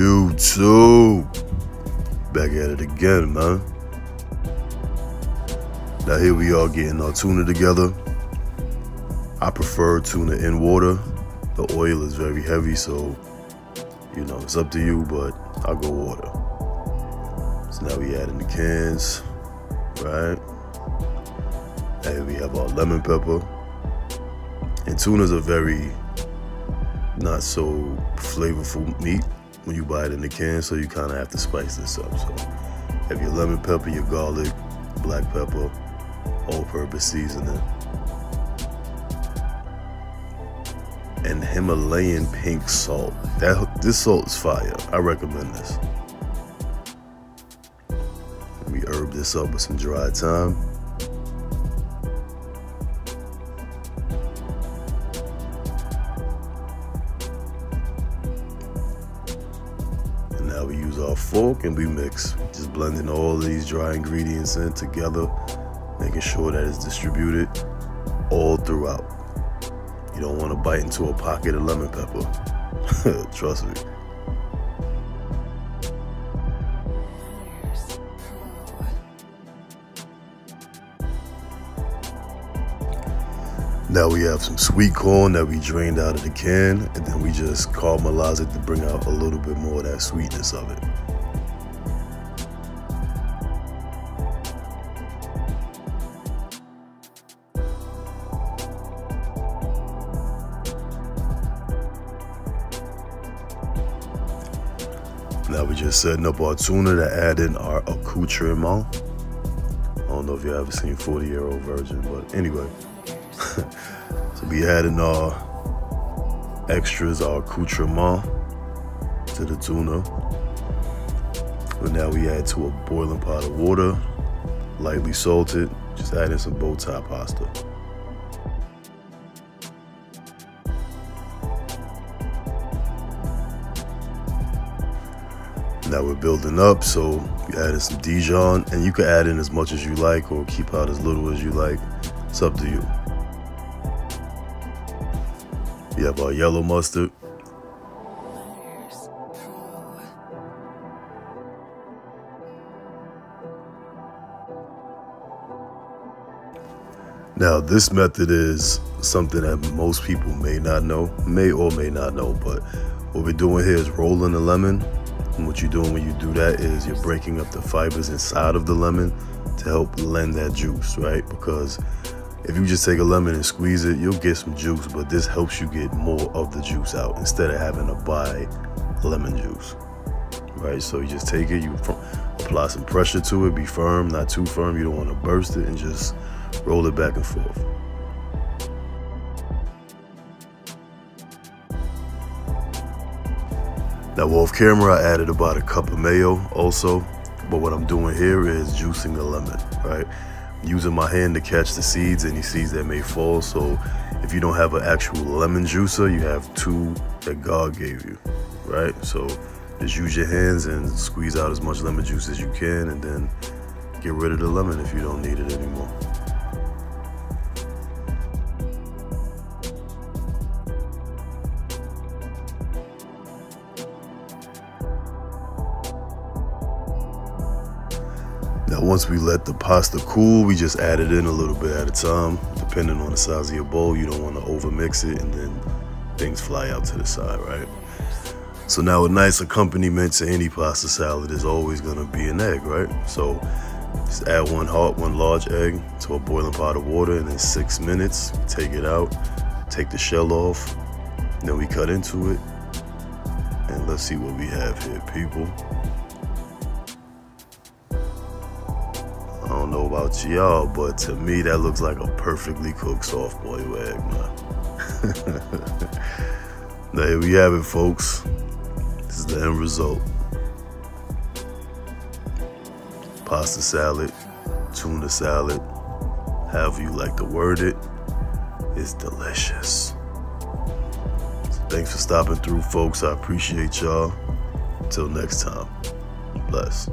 YouTube, back at it again, man. Now here we are getting our tuna together. I prefer tuna in water. The oil is very heavy, so you know, it's up to you, but I'll go water. So now we add in the cans, right? Now here we have our lemon pepper. And tuna's a very not so flavorful meat when you buy it in the can, so you kind of have to spice this up. So have your lemon pepper, your garlic, black pepper, all-purpose seasoning, and Himalayan pink salt. This salt is fire. I recommend this. We herb this up with some dried thyme. And now we use our fork and we mix, just blending all these dry ingredients in together, making sure that it's distributed all throughout. You don't want to bite into a pocket of lemon pepper. Trust me. Now we have some sweet corn that we drained out of the can, and then we just caramelize it to bring out a little bit more of that sweetness of it. Now we're just setting up our tuna to add in our accoutrement. I don't know if you ever seen 40-Year-Old Virgin, but anyway. So we adding our extras, our accoutrement to the tuna. And now we add to a boiling pot of water, lightly salted, just adding some bow tie pasta. That we're building up, so we added some Dijon, and you can add in as much as you like or keep out as little as you like. It's up to you. We have our yellow mustard. Now this method is something that most people may not know, may or may not know, but what we're doing here is rolling the lemon. And what you're doing when you do that is you're breaking up the fibers inside of the lemon to help lend that juice, right? Because if you just take a lemon and squeeze it, you'll get some juice, but this helps you get more of the juice out instead of having to buy lemon juice, right? So you just take it, you apply some pressure to it, be firm, not too firm, you don't want to burst it, and just roll it back and forth. Now off camera, I added about a cup of mayo also, but what I'm doing here is juicing the lemon, right? I'm using my hand to catch the seeds, any seeds that may fall. So if you don't have an actual lemon juicer, you have two that God gave you, right? So just use your hands and squeeze out as much lemon juice as you can, and then get rid of the lemon if you don't need it anymore. Now once we let the pasta cool, we just add it in a little bit at a time, depending on the size of your bowl. You don't want to overmix it and then things fly out to the side, right? So now a nice accompaniment to any pasta salad is always going to be an egg, right? So just add one large egg to a boiling pot of water, and in 6 minutes, take it out, take the shell off, then we cut into it, and let's see what we have here, people. I don't know about y'all, but to me, that looks like a perfectly cooked soft boiled egg, man. Now, here we have it, folks. This is the end result. Pasta salad, tuna salad, however you like to word it, it's delicious. So thanks for stopping through, folks. I appreciate y'all. Until next time, bless.